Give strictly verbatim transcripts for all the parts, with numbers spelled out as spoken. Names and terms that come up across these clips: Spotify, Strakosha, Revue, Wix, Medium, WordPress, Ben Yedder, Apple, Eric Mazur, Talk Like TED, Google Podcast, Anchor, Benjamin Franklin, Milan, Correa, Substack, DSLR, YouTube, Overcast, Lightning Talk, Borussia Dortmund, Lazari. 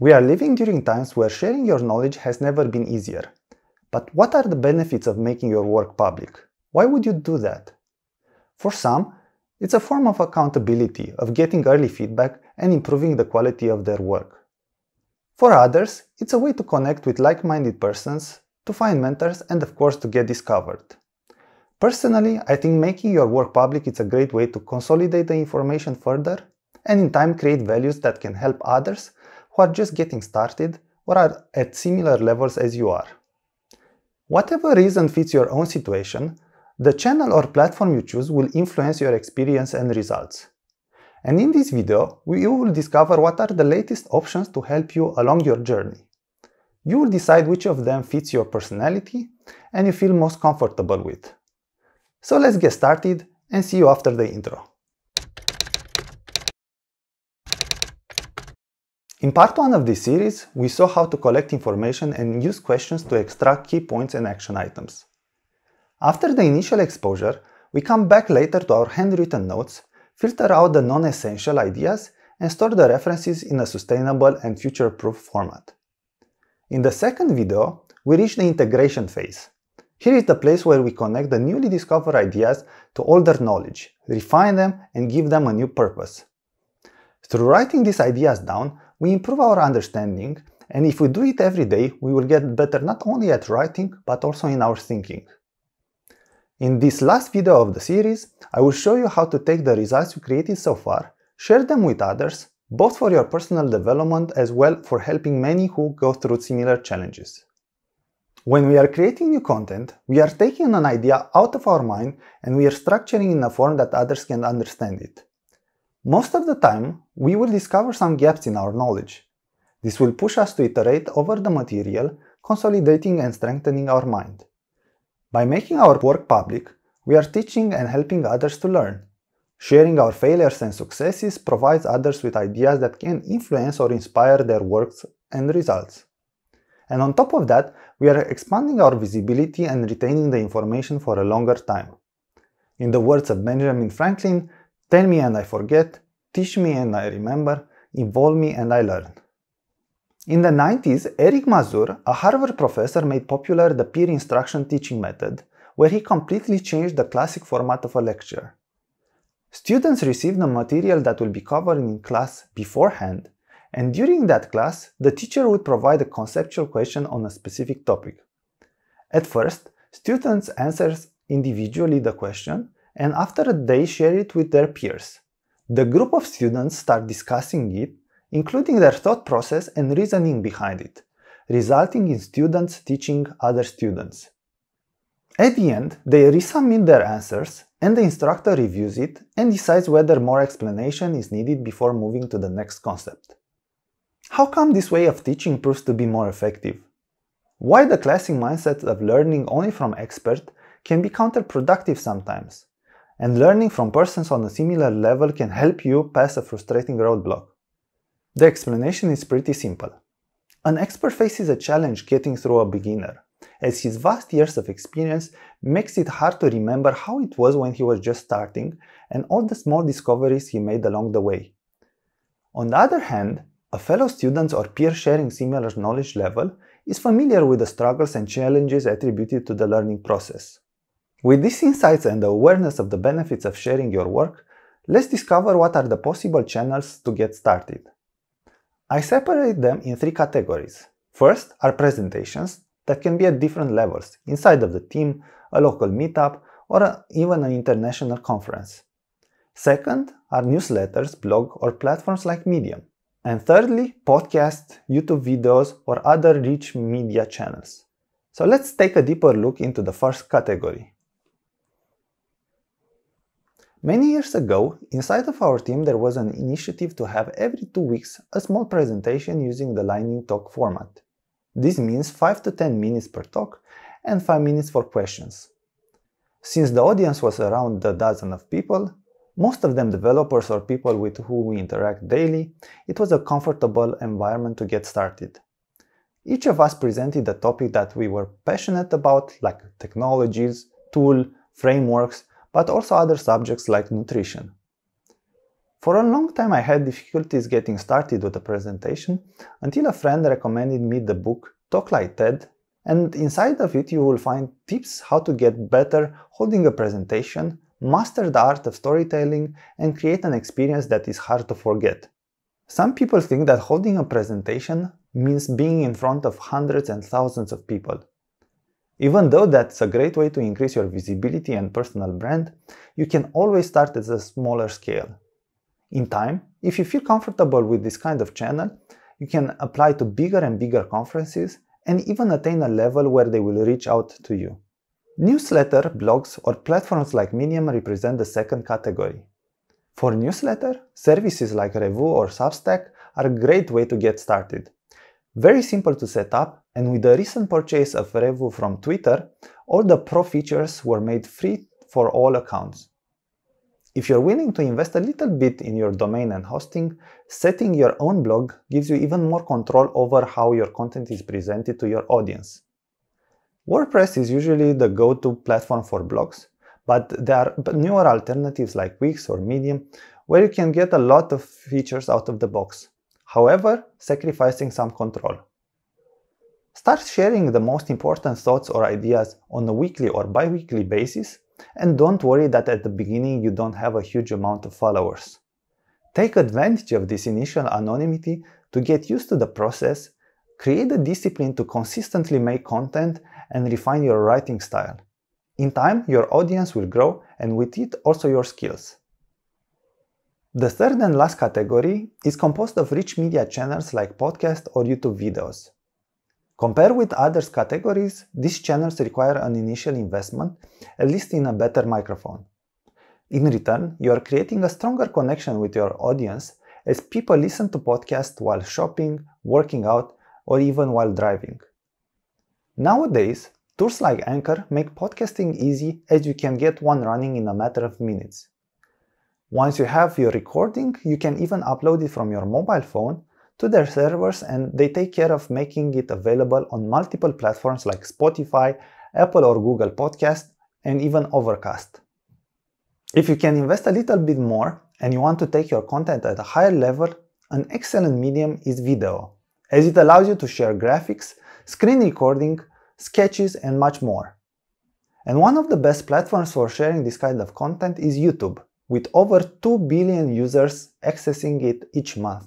We are living during times where sharing your knowledge has never been easier. But what are the benefits of making your work public? Why would you do that? For some, it's a form of accountability, of getting early feedback and improving the quality of their work. For others, it's a way to connect with like-minded persons, to find mentors and of course to get discovered. Personally, I think making your work public is a great way to consolidate the information further and in time create values that can help others who are just getting started or are at similar levels as you are. Whatever reason fits your own situation, the channel or platform you choose will influence your experience and results. And in this video, you will discover what are the latest options to help you along your journey. You will decide which of them fits your personality and you feel most comfortable with. So let's get started and see you after the intro. In part one of this series, we saw how to collect information and use questions to extract key points and action items. After the initial exposure, we come back later to our handwritten notes, filter out the non-essential ideas, and store the references in a sustainable and future-proof format. In the second video, we reach the integration phase. Here is the place where we connect the newly discovered ideas to older knowledge, refine them, and give them a new purpose. Through writing these ideas down, we improve our understanding, and if we do it every day, we will get better not only at writing, but also in our thinking. In this last video of the series, I will show you how to take the results you created so far, share them with others, both for your personal development as well for helping many who go through similar challenges. When we are creating new content, we are taking an idea out of our mind and we are structuring in a form that others can understand it. Most of the time, we will discover some gaps in our knowledge. This will push us to iterate over the material, consolidating and strengthening our mind. By making our work public, we are teaching and helping others to learn. Sharing our failures and successes provides others with ideas that can influence or inspire their works and results. And on top of that, we are expanding our visibility and retaining the information for a longer time. In the words of Benjamin Franklin, "Tell me and I forget, teach me and I remember, involve me and I learn." In the nineties, Eric Mazur, a Harvard professor, made popular the peer instruction teaching method, where he completely changed the classic format of a lecture. Students receive the material that will be covered in class beforehand, and during that class, the teacher would provide a conceptual question on a specific topic. At first, students answer individually the question, and after they share it with their peers. The group of students start discussing it, including their thought process and reasoning behind it, resulting in students teaching other students. At the end, they resubmit their answers, and the instructor reviews it and decides whether more explanation is needed before moving to the next concept. How come this way of teaching proves to be more effective? Why the classic mindset of learning only from experts can be counterproductive sometimes? And learning from persons on a similar level can help you pass a frustrating roadblock. The explanation is pretty simple. An expert faces a challenge getting through a beginner, as his vast years of experience makes it hard to remember how it was when he was just starting and all the small discoveries he made along the way. On the other hand, a fellow student or peer sharing similar knowledge level is familiar with the struggles and challenges attributed to the learning process. With these insights and the awareness of the benefits of sharing your work, let's discover what are the possible channels to get started. I separate them in three categories. First are presentations that can be at different levels, inside of the team, a local meetup, or a, even an international conference. Second are newsletters, blog, or platforms like Medium. And thirdly, podcasts, YouTube videos, or other rich media channels. So let's take a deeper look into the first category. Many years ago, inside of our team there was an initiative to have every two weeks a small presentation using the Lightning Talk format. This means five to ten minutes per talk and five minutes for questions. Since the audience was around a dozen of people, most of them developers or people with whom we interact daily, it was a comfortable environment to get started. Each of us presented a topic that we were passionate about, like technologies, tools, frameworks, but also other subjects like nutrition. For a long time I had difficulties getting started with a presentation until a friend recommended me the book Talk Like TED, and inside of it you will find tips how to get better holding a presentation, master the art of storytelling, and create an experience that is hard to forget. Some people think that holding a presentation means being in front of hundreds and thousands of people. Even though that's a great way to increase your visibility and personal brand, you can always start at a smaller scale. In time, if you feel comfortable with this kind of channel, you can apply to bigger and bigger conferences and even attain a level where they will reach out to you. Newsletter, blogs, or platforms like Medium represent the second category. For newsletter, services like Revue or Substack are a great way to get started. Very simple to set up, and with the recent purchase of Revue from Twitter, all the pro features were made free for all accounts. If you're willing to invest a little bit in your domain and hosting, setting your own blog gives you even more control over how your content is presented to your audience. WordPress is usually the go-to platform for blogs, but there are newer alternatives like Wix or Medium, where you can get a lot of features out of the box, however, sacrificing some control. Start sharing the most important thoughts or ideas on a weekly or bi-weekly basis, and don't worry that at the beginning you don't have a huge amount of followers. Take advantage of this initial anonymity to get used to the process, create the discipline to consistently make content, and refine your writing style. In time, your audience will grow, and with it also your skills. The third and last category is composed of rich media channels like podcasts or YouTube videos. Compared with other categories, these channels require an initial investment, at least in a better microphone. In return, you are creating a stronger connection with your audience as people listen to podcasts while shopping, working out, or even while driving. Nowadays, tools like Anchor make podcasting easy as you can get one running in a matter of minutes. Once you have your recording, you can even upload it from your mobile phone to their servers, and they take care of making it available on multiple platforms like Spotify, Apple or Google Podcast, and even Overcast. If you can invest a little bit more and you want to take your content at a higher level, an excellent medium is video, as it allows you to share graphics, screen recording, sketches, and much more. And one of the best platforms for sharing this kind of content is YouTube, with over two billion users accessing it each month.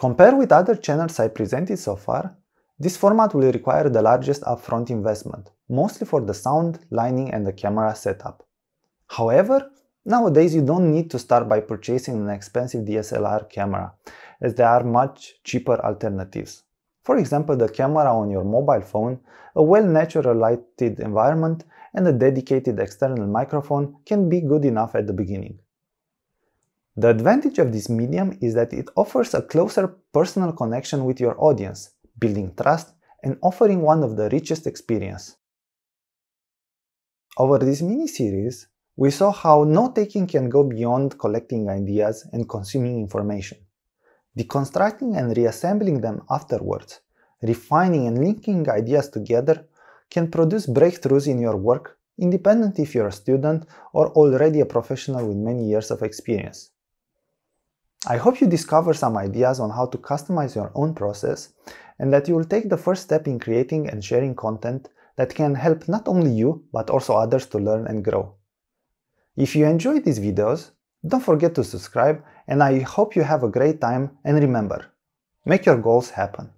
Compared with other channels I presented so far, this format will require the largest upfront investment, mostly for the sound, lighting, and the camera setup. However, nowadays you don't need to start by purchasing an expensive D S L R camera, as there are much cheaper alternatives. For example, the camera on your mobile phone, a well-natural lighted environment, and a dedicated external microphone can be good enough at the beginning. The advantage of this medium is that it offers a closer personal connection with your audience, building trust and offering one of the richest experiences. Over this mini-series, we saw how note-taking can go beyond collecting ideas and consuming information. Deconstructing and reassembling them afterwards, refining and linking ideas together can produce breakthroughs in your work, independent if you're a student or already a professional with many years of experience. I hope you discover some ideas on how to customize your own process and that you will take the first step in creating and sharing content that can help not only you but also others to learn and grow. If you enjoyed these videos, don't forget to subscribe, and I hope you have a great time, and remember, make your goals happen.